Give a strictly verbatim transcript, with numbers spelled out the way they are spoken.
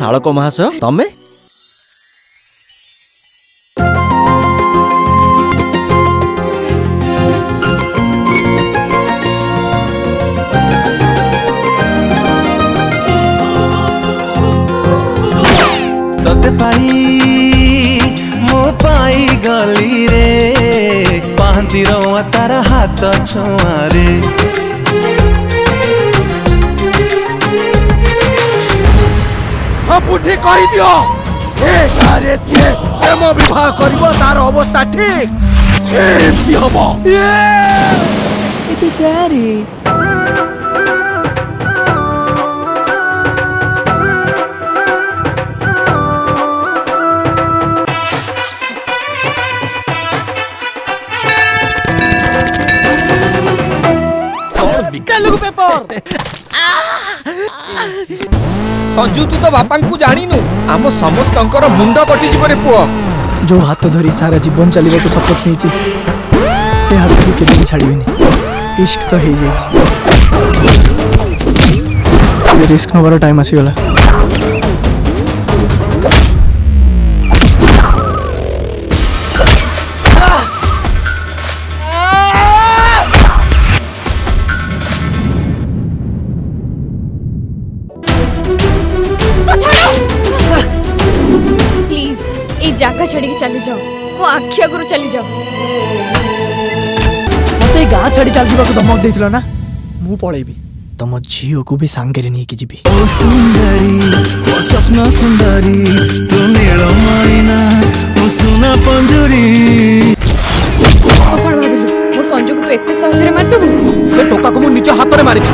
शालक महाशय तमें तोते पाई मो पाई गली रे पांदी रौआ तारा हाथ छुआ रे। बुढ़ी कही दियो ए तारे थिए एम विवाह करबो तार अवस्था ठीक एमती हबो ए तो जारी और बिकलु पेपर संजू तू तो बापा को जानिनु आम समस्त मुंड कटिजी पर पुआ जो हाथ धरी सारा जीवन चलने को शपथ नहीं से हाथ को केबे छाड़बेनी इश्क तो हे जाई रिस्क नबार टाइम आसीगला जाका छाड़ी चली जाओ वो आखि आगुरी चली जाओ मते गा छाड़ी चल जीवा को धमक देथिलो ना मु पळेबी तम झियो को भी सांगेरे नहीं कि जीबी। ओ सुंदरी ओ सपना सुंदरी तू नीलो मैना ओ सुना पंजुरी ओ कोन भाबिलो ओ संजू को तू एते सहज रे मार देबू से टोका को मु निज हाथ रे मारिछ।